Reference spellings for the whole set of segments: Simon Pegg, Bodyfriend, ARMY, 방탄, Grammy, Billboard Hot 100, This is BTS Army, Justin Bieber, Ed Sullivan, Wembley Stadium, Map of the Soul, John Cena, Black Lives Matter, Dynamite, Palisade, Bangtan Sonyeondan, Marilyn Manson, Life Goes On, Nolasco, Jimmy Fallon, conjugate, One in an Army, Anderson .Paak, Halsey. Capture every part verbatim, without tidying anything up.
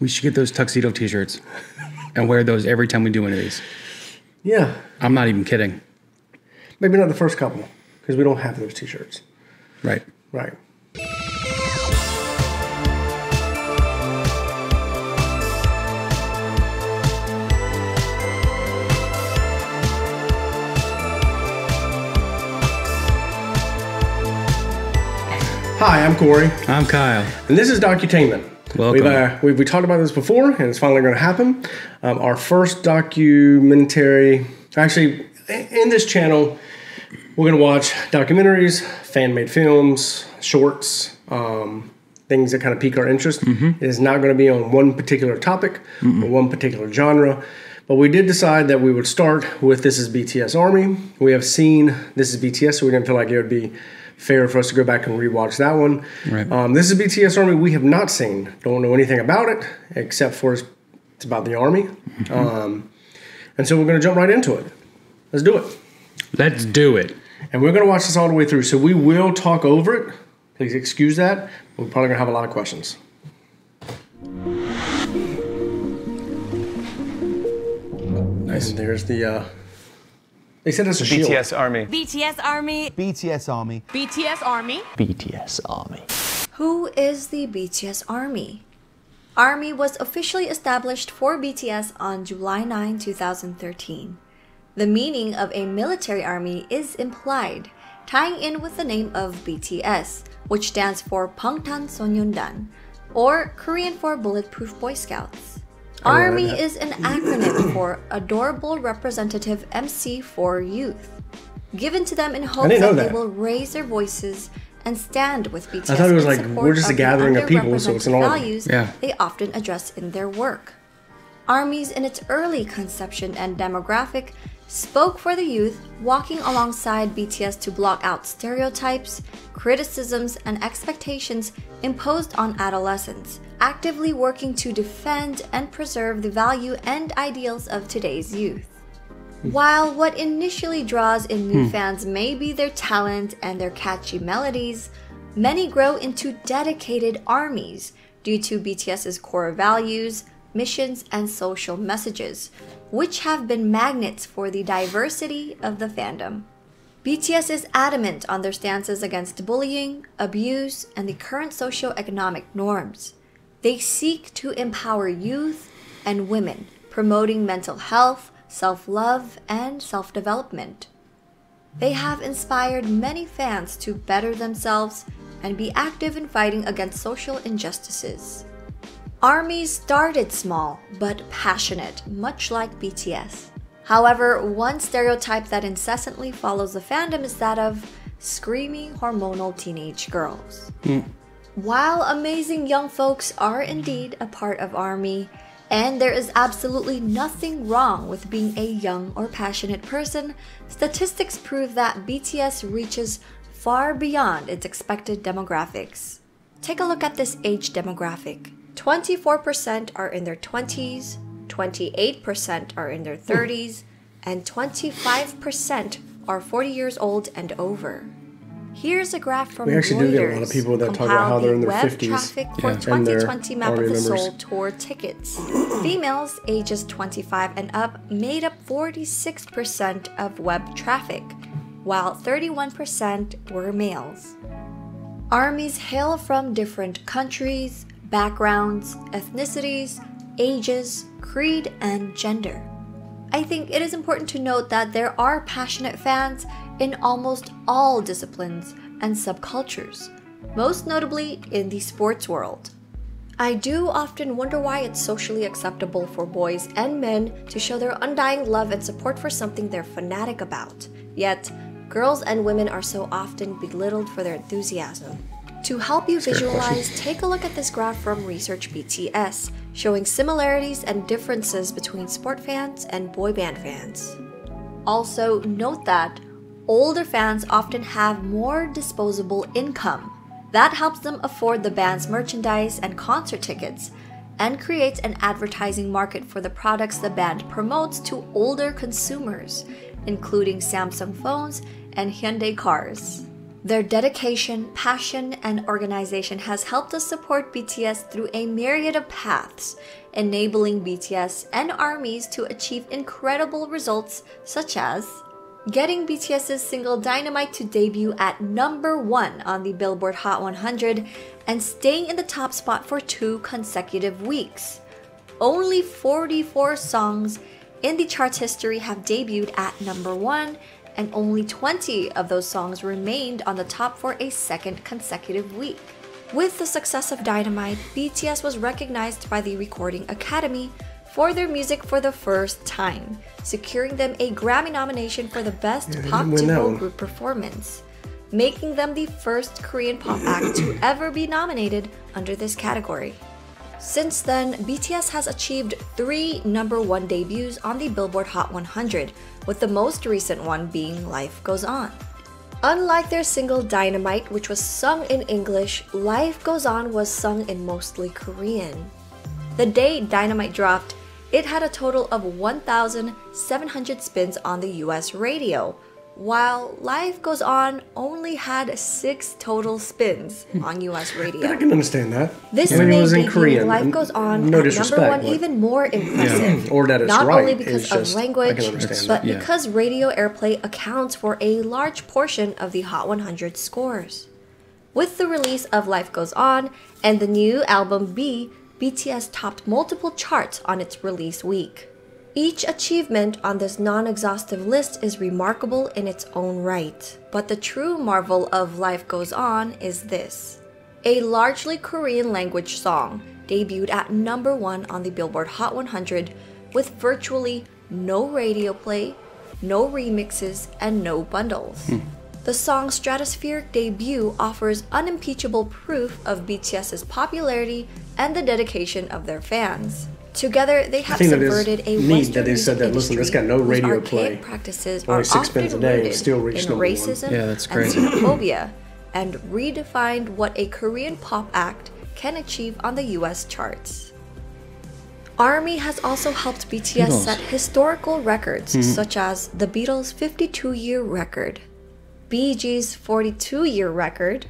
We should get those tuxedo t-shirts and wear those every time we do one of these. Yeah. I'm not even kidding. Maybe not the first couple because we don't have those t-shirts. Right. Right. Hi, I'm Corey. I'm Kyle. And this is Docutainment. Welcome. We've, uh, we've, we talked about this before, and it's finally going to happen. Um, our first documentary, actually, in this channel, we're going to watch documentaries, fan-made films, shorts, um, things that kind of pique our interest. Mm-hmm. It is not going to be on one particular topic Mm-mm. or one particular genre, but we did decide that we would start with This is B T S Army. We have seen This is B T S, so we didn't feel like it would be fair for us to go back and rewatch that one. Right. Um, this is B T S Army. We have not seen. Don't know anything about it except for it's about the Army. Mm-hmm. Um, and so we're going to jump right into it. Let's do it. Let's do it. And we're going to watch this all the way through. So we will talk over it. Please excuse that. We're probably going to have a lot of questions. Nice. And there's the... Uh, They said it's a shield. B T S Army. B T S Army. B T S Army. B T S Army. B T S Army. Who is the B T S Army? Army was officially established for B T S on July ninth, two thousand thirteen. The meaning of a military army is implied, tying in with the name of B T S, which stands for Bangtan Sonyeondan, or Korean for Bulletproof Boy Scouts. Army is an acronym for Adorable Representative M C for Youth, given to them in hopes that, that they will raise their voices and stand with B T S. I thought it was like we're just a gathering of people, so it's an army. Values yeah. they often address in their work. Armies, in its early conception and demographic, spoke for the youth, walking alongside B T S to block out stereotypes, criticisms, and expectations imposed on adolescents, actively working to defend and preserve the value and ideals of today's youth. While what initially draws in new hmm. fans may be their talent and their catchy melodies, many grow into dedicated armies due to BTS's core values, missions, and social messages, which have been magnets for the diversity of the fandom. B T S is adamant on their stances against bullying, abuse, and the current socioeconomic norms. They seek to empower youth and women, promoting mental health, self-love, and self-development. They have inspired many fans to better themselves and be active in fighting against social injustices. Armies started small, but passionate, much like B T S. However, one stereotype that incessantly follows the fandom is that of screaming hormonal teenage girls. Mm. While amazing young folks are indeed a part of ARMY, and there is absolutely nothing wrong with being a young or passionate person, statistics prove that B T S reaches far beyond its expected demographics. Take a look at this age demographic. twenty-four percent are in their twenties, twenty-eight percent are in their thirties, and twenty-five percent are forty years old and over. Here's a graph from we actually Reuters, do get a lot of people that talk about how they're in their web fifties. Traffic for yeah. twenty twenty Map of the Soul tour tickets. Females ages twenty-five and up made up forty-six percent of web traffic, while thirty-one percent were males. Armies hail from different countries, backgrounds, ethnicities, ages, creed, and gender. I think it is important to note that there are passionate fans in almost all disciplines and subcultures, most notably in the sports world. I do often wonder why it's socially acceptable for boys and men to show their undying love and support for something they're fanatic about, yet girls and women are so often belittled for their enthusiasm. To help you visualize, take a look at this graph from Research B T S, showing similarities and differences between sport fans and boy band fans. Also, note that older fans often have more disposable income. That helps them afford the band's merchandise and concert tickets, and creates an advertising market for the products the band promotes to older consumers, including Samsung phones and Hyundai cars. Their dedication, passion, and organization has helped us support B T S through a myriad of paths, enabling B T S and ARMYs to achieve incredible results such as getting BTS's single Dynamite to debut at number one on the Billboard Hot one hundred and staying in the top spot for two consecutive weeks. Only forty-four songs in the chart's history have debuted at number one, and only twenty of those songs remained on the top for a second consecutive week. With the success of Dynamite, B T S was recognized by the Recording Academy for their music for the first time, securing them a Grammy nomination for the Best yeah, Pop Duo Group Performance, making them the first Korean pop act to ever be nominated under this category. Since then, B T S has achieved three number one debuts on the Billboard Hot one hundred, with the most recent one being Life Goes On. Unlike their single Dynamite, which was sung in English, Life Goes On was sung in mostly Korean. The day Dynamite dropped, it had a total of one thousand seven hundred spins on the U S radio, while Life Goes On only had six total spins on U S radio. I can understand that. This yeah. made in Korean, Life Goes On no at number one even more impressive, yeah. or that it's not right, only because of just, language, but yeah. because radio airplay accounts for a large portion of the Hot one hundred scores. With the release of Life Goes On and the new album B, B T S topped multiple charts on its release week. Each achievement on this non-exhaustive list is remarkable in its own right, but the true marvel of Life Goes On is this. A largely Korean-language song debuted at number one on the Billboard Hot one hundred with virtually no radio play, no remixes, and no bundles. Hmm. The song's stratospheric debut offers unimpeachable proof of B T S's popularity and the dedication of their fans. Together, they have subverted a Western that they said that, listen, this got no radio play. Practices are often rooted still reached in racism yeah, that's crazy. and xenophobia, and redefined what a Korean pop act can achieve on the U S charts. ARMY has also helped B T S Beatles. set historical records, mm-hmm. such as the Beatles' fifty-two year record, Bee Gees' forty-two year record,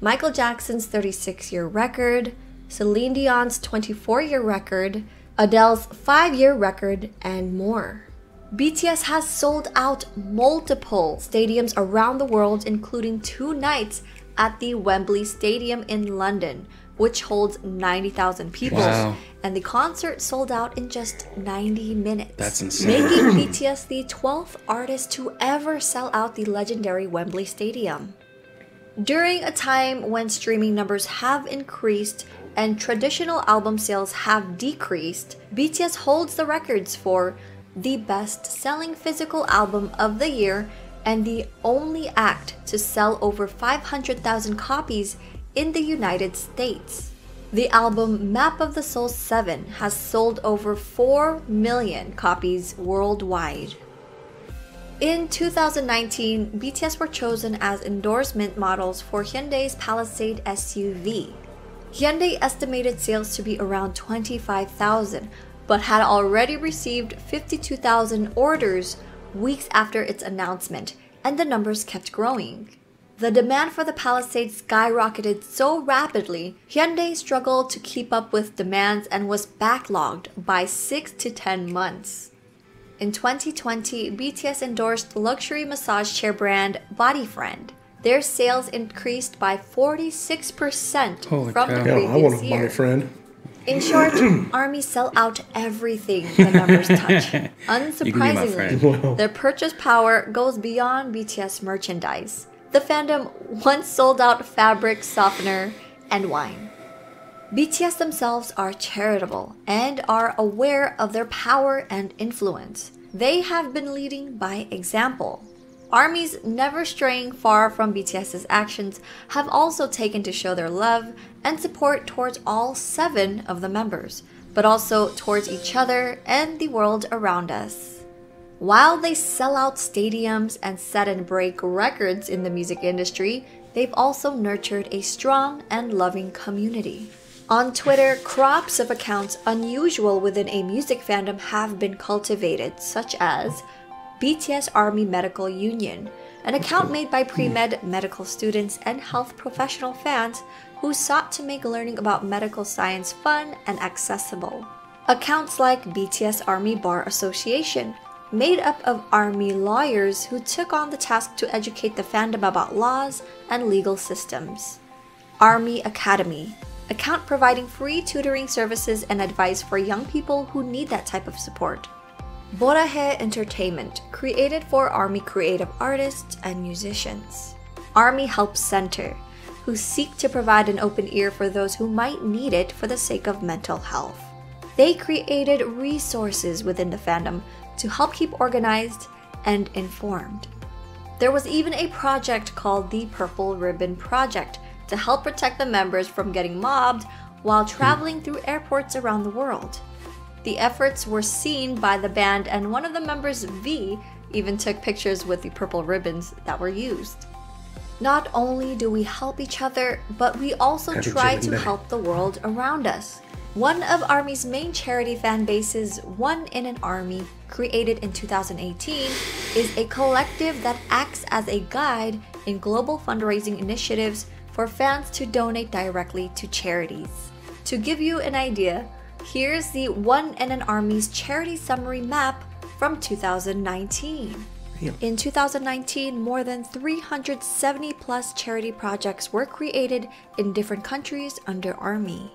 Michael Jackson's thirty-six year record, Celine Dion's twenty-four year record, Adele's five year record, and more. B T S has sold out multiple stadiums around the world, including two nights at the Wembley Stadium in London, which holds ninety thousand people, wow. and the concert sold out in just ninety minutes. That's insane. Making B T S the twelfth artist to ever sell out the legendary Wembley Stadium. During a time when streaming numbers have increased and traditional album sales have decreased, B T S holds the records for the best-selling physical album of the year and the only act to sell over five hundred thousand copies in the United States. The album Map of the Soul seven has sold over four million copies worldwide. In two thousand nineteen, B T S were chosen as endorsement models for Hyundai's Palisade S U V. Hyundai estimated sales to be around twenty-five thousand, but had already received fifty-two thousand orders weeks after its announcement, and the numbers kept growing. The demand for the Palisade skyrocketed so rapidly, Hyundai struggled to keep up with demands and was backlogged by six to ten months. In twenty twenty, B T S endorsed luxury massage chair brand Bodyfriend. Their sales increased by forty-six percent Holy from cow. the previous yeah, I want year. Money, friend. In short, ARMY sell out everything the numbers touch. Unsurprisingly, their purchase power goes beyond B T S merchandise. The fandom once sold out fabric softener and wine. B T S themselves are charitable and are aware of their power and influence. They have been leading by example. ARMYs, never straying far from B T S's actions, have also taken to show their love and support towards all seven of the members, but also towards each other and the world around us. While they sell out stadiums and set and break records in the music industry, they've also nurtured a strong and loving community. On Twitter, crops of accounts unusual within a music fandom have been cultivated, such as B T S Army Medical Union, an account made by pre-med, medical students, and health professional fans who sought to make learning about medical science fun and accessible. Accounts like B T S Army Bar Association, made up of army lawyers who took on the task to educate the fandom about laws and legal systems. Army Academy, account providing free tutoring services and advice for young people who need that type of support. Borahe Entertainment, created for Army creative artists and musicians. Army Help Center, who seek to provide an open ear for those who might need it for the sake of mental health. They created resources within the fandom to help keep organized and informed. There was even a project called the Purple Ribbon Project to help protect the members from getting mobbed while traveling through airports around the world. The efforts were seen by the band, and one of the members, V, even took pictures with the purple ribbons that were used. Not only do we help each other, but we also try to help the world around us. One of ARMY's main charity fan bases, One in an Army, created in two thousand eighteen, is a collective that acts as a guide in global fundraising initiatives for fans to donate directly to charities. To give you an idea, here's the One in an Army's charity summary map from two thousand nineteen. Yeah. In two thousand nineteen, more than three hundred seventy plus charity projects were created in different countries under ARMY.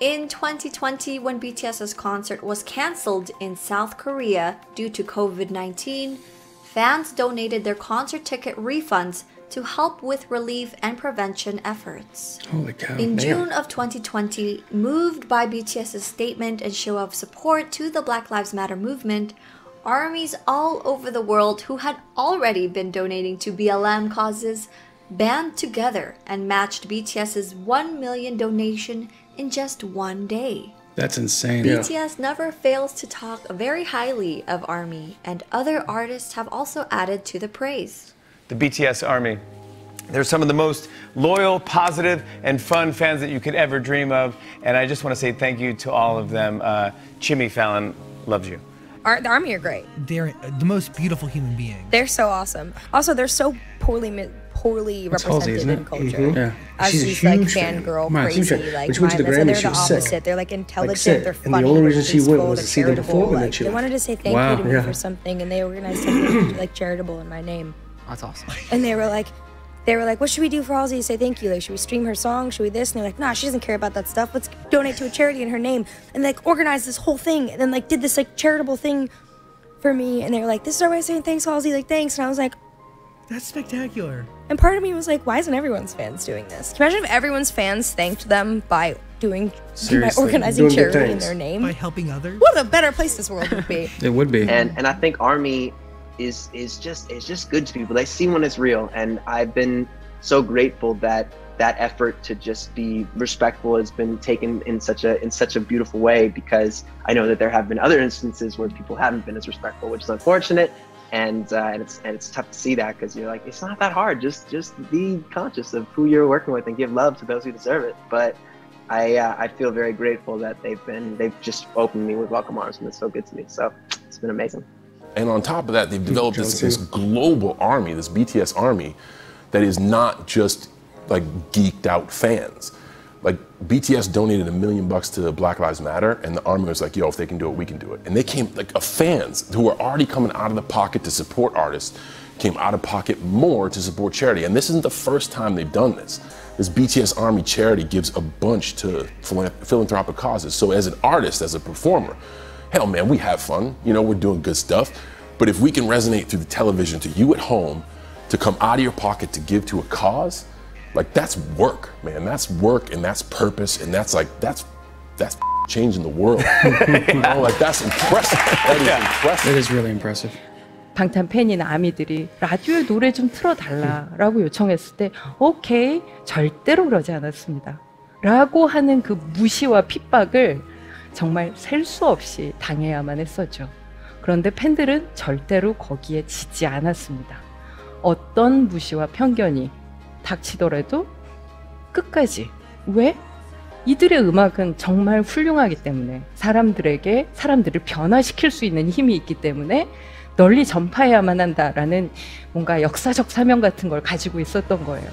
In twenty twenty, when BTS's concert was cancelled in South Korea due to COVID nineteen, fans donated their concert ticket refunds to help with relief and prevention efforts. Holy cow, in man. June of twenty twenty, moved by BTS's statement and show of support to the Black Lives Matter movement, armies all over the world who had already been donating to B L M causes band together and matched BTS's one million donation in just one day. That's insane. B T S yeah. never fails to talk very highly of ARMY, and other artists have also added to the praise. The B T S Army, they're some of the most loyal, positive, and fun fans that you could ever dream of, and I just want to say thank you to all of them. Uh, Jimmy Fallon loves you. Our, the Army are great. They're the most beautiful human beings. They're so awesome. Also, they're so poorly poorly it's represented Halsey, in culture. Mm-hmm. yeah. As she's, she's like fangirl, crazy, like, like she went to the Grammy, she was opposite. Sick. They're like intelligent, like they're funny. And the only reason she went was to see them perform, like, and she they wanted to say thank wow, you to me yeah. for something, and they organized something like charitable in my name. That's awesome. And they were like, they were like, what should we do for Halsey to say thank you? Like, should we stream her song? Should we this? And they're like, nah, she doesn't care about that stuff. Let's donate to a charity in her name. And like organized this whole thing, and then like did this like charitable thing for me. And they were like, this is our way of saying thanks, Halsey. Like, thanks. And I was like, that's spectacular. And part of me was like, why isn't everyone's fans doing this? Can you imagine if everyone's fans thanked them by doing, by organizing doing charity in their name? By helping others? What a better place this world would be. It would be. And and I think ARMY is is just it's just good to people. They see when it's real, and I've been so grateful that that effort to just be respectful has been taken in such a in such a beautiful way, because I know that there have been other instances where people haven't been as respectful, which is unfortunate, and uh, and it's and it's tough to see that, because you're like, it's not that hard. Just just be conscious of who you're working with and give love to those who deserve it. But I uh, I feel very grateful that they've been they've just opened me with welcome arms, and it's so good to me. So it's been amazing. And on top of that, they've developed this, this global army, this B T S army, that is not just like geeked out fans. Like, B T S donated a million bucks to Black Lives Matter, and the army was like, yo, if they can do it, we can do it. And they came, like, fans who were already coming out of the pocket to support artists came out of pocket more to support charity. And this isn't the first time they've done this. This B T S Army charity gives a bunch to philanthropic causes. So as an artist, as a performer, hell, man, we have fun, you know, we're doing good stuff. But if we can resonate through the television to you at home, to come out of your pocket to give to a cause, like, that's work, man. That's work, and that's purpose, and that's like, that's that's changing the world. You know, like, that's impressive. That is yeah. impressive. It is really impressive. 방탄 팬인 아미들이 라디오에 노래 좀 틀어달라라고 요청했을 때, 오케이, 절대로 그러지 않았습니다. 라고 하는 그 무시와 핍박을 정말 셀 수 없이 당해야만 했었죠. 그런데 팬들은 절대로 거기에 지지 않았습니다. 어떤 무시와 편견이 닥치더라도 끝까지. 왜? 이들의 음악은 정말 훌륭하기 때문에, 사람들에게 사람들을 변화시킬 수 있는 힘이 있기 때문에 널리 전파해야만 한다라는 뭔가 역사적 사명 같은 걸 가지고 있었던 거예요.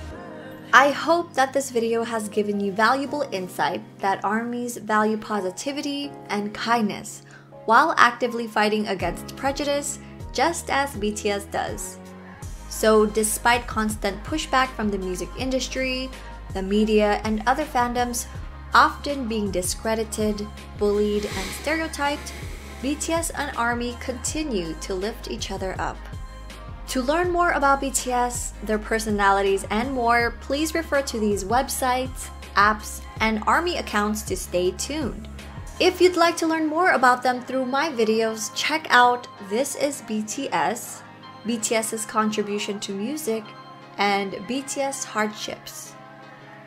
I hope that this video has given you valuable insight that armies value positivity and kindness while actively fighting against prejudice, just as B T S does. So despite constant pushback from the music industry, the media, and other fandoms often being discredited, bullied, and stereotyped, B T S and ARMY continue to lift each other up. To learn more about B T S, their personalities, and more, please refer to these websites, apps, and ARMY accounts to stay tuned. If you'd like to learn more about them through my videos, check out This is B T S, BTS's contribution to music, and B T S hardships.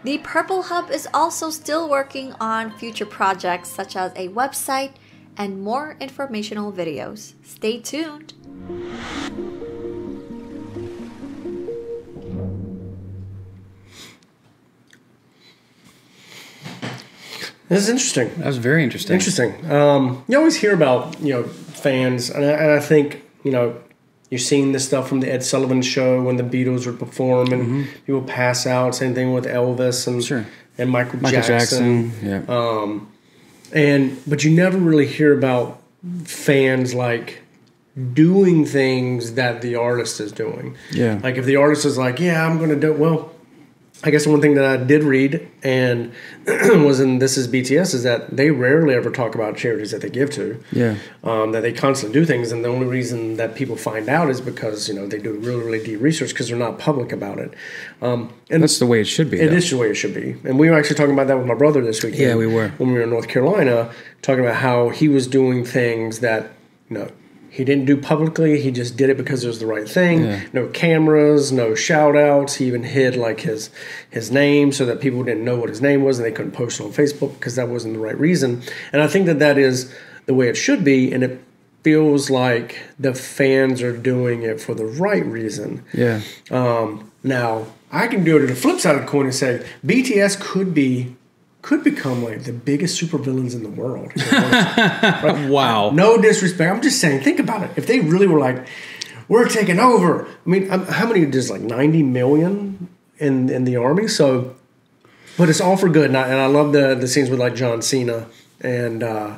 The Purple Hub is also still working on future projects such as a website and more informational videos. Stay tuned! This is interesting. That was very interesting. Interesting. Um, you always hear about, you know, fans, and I, and I think, you know, you're seeing this stuff from the Ed Sullivan Show when the Beatles would perform and mm-hmm. people pass out. Same thing with Elvis and sure. and Michael, Michael Jackson. Jackson. Yeah. Um, and but you never really hear about fans like doing things that the artist is doing. Yeah. Like if the artist is like, yeah, I'm going to do well. I guess one thing that I did read and was in This is B T S is that they rarely ever talk about charities that they give to. Yeah. Um, that they constantly do things, and the only reason that people find out is because, you know, they do really, really deep research because they're not public about it. Um, and that's the way it should be. It though. is the way it should be. And we were actually talking about that with my brother this weekend. Yeah, we were. When we were in North Carolina, talking about how he was doing things that, you know, he didn't do publicly. He just did it because it was the right thing. Yeah. No cameras, no shout outs. He even hid like his his name so that people didn't know what his name was and they couldn't post it on Facebook because that wasn't the right reason. And I think that that is the way it should be. And it feels like the fans are doing it for the right reason. Yeah. Um, now I can do it to the flip side of the coin and say B T S could be. Could become like the biggest supervillains in the world. Right? Wow! No disrespect. I'm just saying. Think about it. If they really were like, we're taking over. I mean, I'm, how many? There's like ninety million in in the army. So, but it's all for good. And I, and I love the the scenes with like John Cena and uh,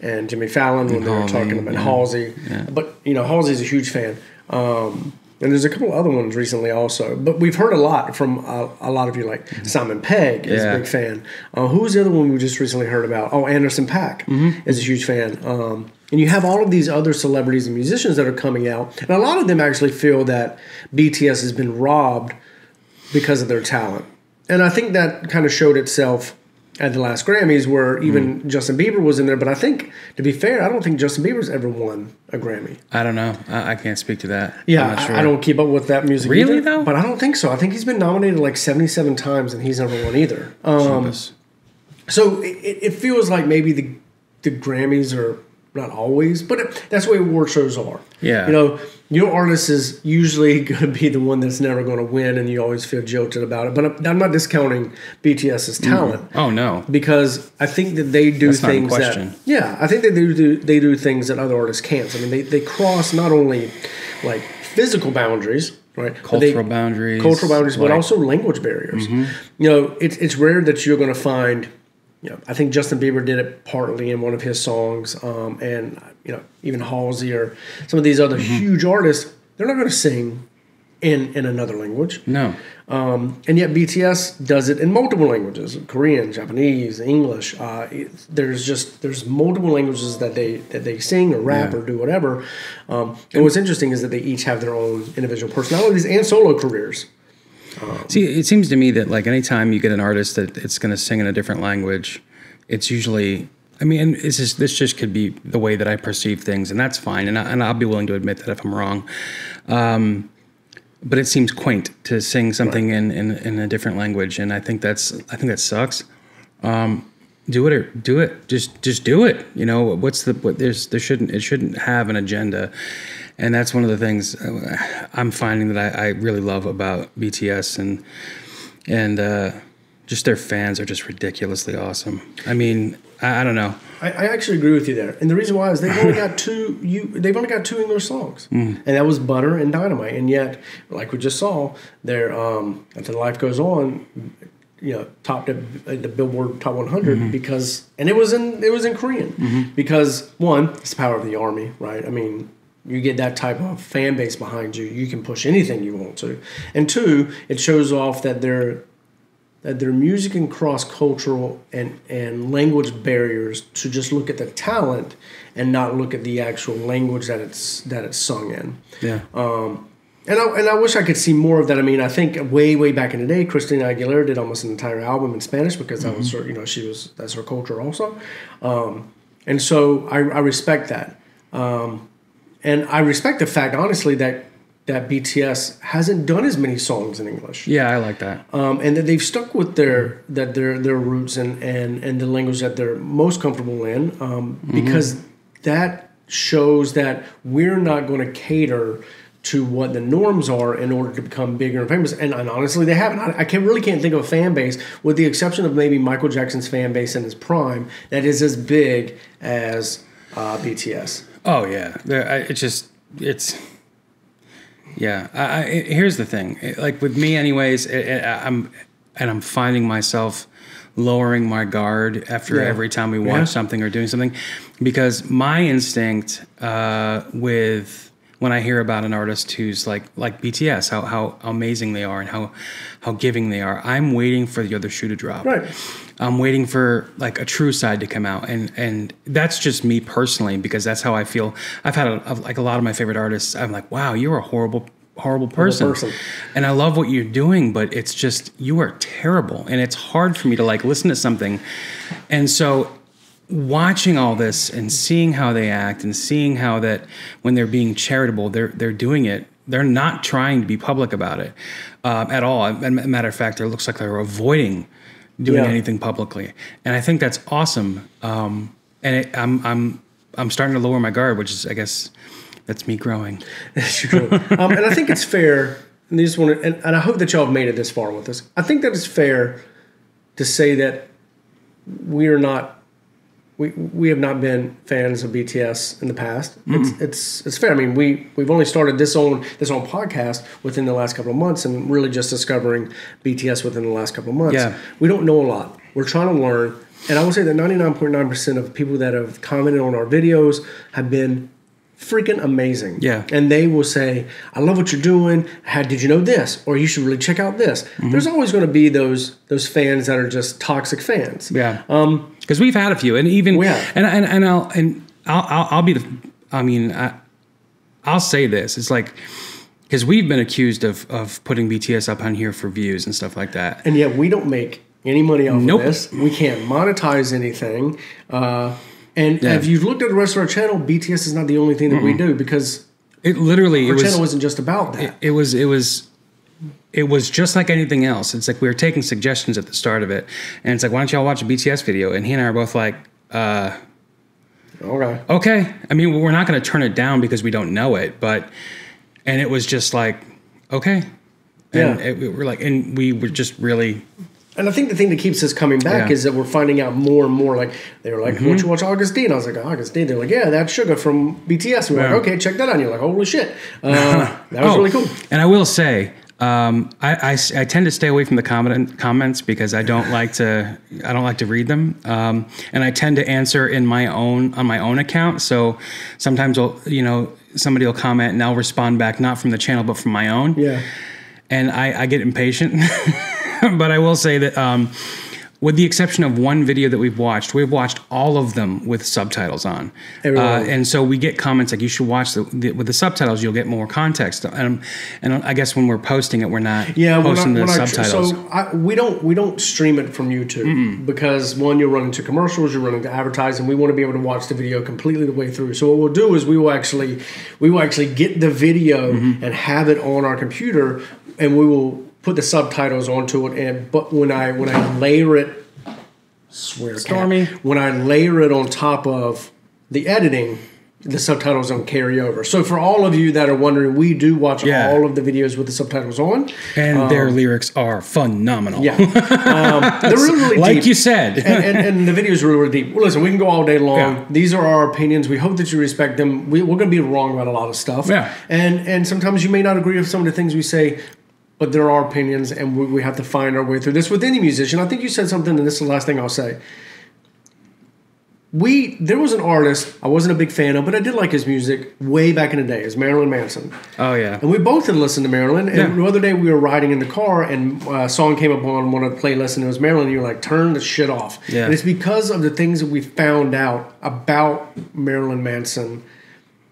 and Jimmy Fallon when and they were Halsey, talking about yeah. Halsey. Yeah. But you know, Halsey's a huge fan. Um, And there's a couple other ones recently also. But we've heard a lot from uh, a lot of you, like mm-hmm. Simon Pegg is yeah. a big fan. Uh, who's the other one we just recently heard about? Oh, Anderson .Paak mm-hmm. is a huge fan. Um, and you have all of these other celebrities and musicians that are coming out. And a lot of them actually feel that B T S has been robbed because of their talent. And I think that kind of showed itself at the last Grammys where even mm-hmm. Justin Bieber was in there. But I think, to be fair, I don't think Justin Bieber's ever won a Grammy. I don't know. I, I can't speak to that. Yeah, I'm not sure. I, I don't keep up with that music Really, either, though? But I don't think so. I think he's been nominated like seventy-seven times and he's never won either. Um, so it, it feels like maybe the, the Grammys are not always, but it, that's the way award shows are. Yeah. You know, your artist is usually going to be the one that's never going to win, and you always feel jilted about it. But I'm not discounting BTS's talent. Mm. Oh no, because I think that they do that's things not in question. that yeah, I think that they do they do things that other artists can't. I mean, they they cross not only like physical boundaries, right? Cultural they, boundaries, cultural boundaries, like, but also language barriers. Mm-hmm. You know, it's it's rare that you're going to find. You know, I think Justin Bieber did it partly in one of his songs, um, and you know, even Halsey or some of these other mm-hmm. huge artists, they're not going to sing in in another language. No, um, and yet B T S does it in multiple languages: Korean, Japanese, English. Uh, it, there's just there's multiple languages that they that they sing or rap yeah. or do whatever. Um, and what's interesting is that they each have their own individual personalities and solo careers. Um, See, it seems to me that like anytime you get an artist that it's going to sing in a different language, it's usually. I mean, this is this just could be the way that I perceive things, and that's fine, and I, and I'll be willing to admit that if I'm wrong. Um, but it seems quaint to sing something right. in, in in a different language, and I think that's I think that sucks. Um, do it or do it. Just just do it. You know what's the what there's there shouldn't it shouldn't have an agenda. And that's one of the things I'm finding that I, I really love about B T S and and uh, just their fans are just ridiculously awesome. I mean, I, I don't know. I, I actually agree with you there, and the reason why is they've only got two. You they've only got two English songs, mm. and that was Butter and Dynamite. And yet, like we just saw, their um, after Life Goes On, you know, topped at the Billboard Hot one hundred mm-hmm. because, and it was in it was in Korean mm-hmm. because one, it's the power of the Army, right? I mean, you get that type of fan base behind you, you can push anything you want to, and two, it shows off that they're. That their music and cross-cultural and, and language barriers to just look at the talent and not look at the actual language that it's that it's sung in. Yeah. Um, and I and I wish I could see more of that. I mean, I think way way back in the day, Christina Aguilera did almost an entire album in Spanish because mm-hmm. that was her, you know, she was that's her culture also. Um, and so I, I respect that, um, and I respect the fact honestly that. that B T S hasn't done as many songs in English. Yeah, I like that. Um, and that they've stuck with their that their their roots and, and, and the language that they're most comfortable in um, mm-hmm. because that shows that we're not going to cater to what the norms are in order to become bigger and famous. And, and honestly, they haven't. I, I can, really can't think of a fan base, with the exception of maybe Michael Jackson's fan base in his prime, that is as big as uh, B T S. Oh, yeah. It just... It's... Yeah, I, I, here's the thing. It, like with me, anyways, it, it, I'm and I'm finding myself lowering my guard after yeah. every time we watch yeah. something or doing something, because my instinct uh, with when I hear about an artist who's like like B T S, how how amazing they are and how how giving they are, I'm waiting for the other shoe to drop. Right. I'm waiting for like a true side to come out, and and that's just me personally, because that's how I feel. I've had a, like a lot of my favorite artists. I'm like, wow, you're a horrible, horrible person. horrible person, and I love what you're doing, but it's just you are terrible, and it's hard for me to like listen to something. And so, watching all this and seeing how they act, and seeing how that when they're being charitable, they're they're doing it. They're not trying to be public about it uh, at all. As a matter of fact, it looks like they're avoiding. Doing yeah. anything publicly, and I think that's awesome. Um, and it, I'm I'm I'm starting to lower my guard, which is, I guess, that's me growing. That's true. um, and I think it's fair. And these one, and, and I hope that y'all have made it this far with us. I think that it's fair to say that we are not we we have not been fans of B T S in the past. Mm. It's it's it's fair. I mean, we we've only started this own this own podcast within the last couple of months, and really just discovering B T S within the last couple of months. Yeah. We don't know a lot. We're trying to learn, and I will say that ninety-nine point nine percent of people that have commented on our videos have been freaking amazing. Yeah. And they will say, "I love what you're doing. How did you know this?" Or, "You should really check out this." Mm-hmm. There's always going to be those those fans that are just toxic fans. Yeah. Um, because we've had a few, and even yeah. and and and I'll and I'll I'll, I'll be the. I mean, I, I'll say this. It's like, because we've been accused of of putting B T S up on here for views and stuff like that, and yet we don't make any money off nope. of this. We can't monetize anything. Uh, and yeah. if you've looked at the rest of our channel, B T S is not the only thing that mm-mm. we do, because it literally our it was, channel wasn't just about that. It, it was it was. It was just like anything else. It's like we were taking suggestions at the start of it, and it's like, "Why don't y'all watch a B T S video?" And he and I are both like, uh, "Okay, okay." I mean, we're not going to turn it down because we don't know it, but and it was just like, "Okay," and yeah. it, we were like, and we were just really. And I think the thing that keeps us coming back yeah. is that we're finding out more and more. Like they were like, mm-hmm. "Won't you watch Augustine?" I was like, oh, "Augustine." They're like, "Yeah, that's Sugar from B T S." And we're yeah. like, "Okay, check that out." And you're like, "Holy shit, uh, that was oh, really cool." And I will say. Um, I, I, I tend to stay away from the comment, comments because I don't like to I don't like to read them, um, and I tend to answer in my own on my own account. So sometimes I'll, you know somebody will comment and I'll respond back not from the channel but from my own. Yeah, and I, I get impatient. But I will say that um, with the exception of one video that we've watched, we've watched all of them with subtitles on, uh, and so we get comments like, "You should watch the, the with the subtitles. You'll get more context." And and I guess when we're posting it, we're not yeah, posting we're not, the we're subtitles. Not, so I, we don't we don't stream it from YouTube mm-mm. because one, you're running to commercials, you're running to advertising. We want to be able to watch the video completely the way through. So what we'll do is we will actually we will actually get the video mm-hmm. and have it on our computer, and we will. Put the subtitles onto it, and but when I when I layer it, swear Stormy. Cat, when I layer it on top of the editing, the subtitles on carryover. So for all of you that are wondering, we do watch yeah. all of the videos with the subtitles on. And um, their lyrics are phenomenal. Yeah. Um, they're really, really like deep. Like you said. and, and, and the videos are really, really deep. Well, listen, we can go all day long. Yeah. These are our opinions. We hope that you respect them. We, we're going to be wrong about a lot of stuff. Yeah. And, and sometimes you may not agree with some of the things we say, but there are opinions, and we, we have to find our way through this with any musician. I think you said something, and this is the last thing I'll say. We there was an artist I wasn't a big fan of, but I did like his music way back in the day. It was Marilyn Manson. Oh, yeah. And we both had listened to Marilyn. And yeah. the other day we were riding in the car, and a song came up on one of the playlists, and it was Marilyn. And you were like, turn the shit off. Yeah. And it's because of the things that we found out about Marilyn Manson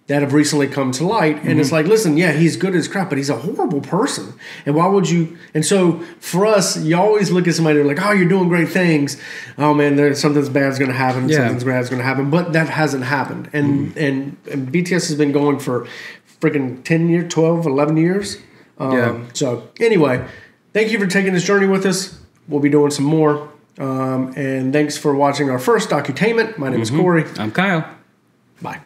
that have recently come to light. And mm-hmm. it's like, listen, yeah, he's good as crap, but he's a horrible person. And why would you? And so for us, you always look at somebody like, oh, you're doing great things. Oh, man, there's, something's bad's going to happen. Yeah. Something's bad's going to happen. But that hasn't happened. And, mm-hmm. and, and B T S has been going for freaking ten years, twelve, eleven years. Um, yeah. So anyway, thank you for taking this journey with us. We'll be doing some more. Um, and thanks for watching our first Docutainment. My name mm-hmm. is Corey. I'm Kyle. Bye.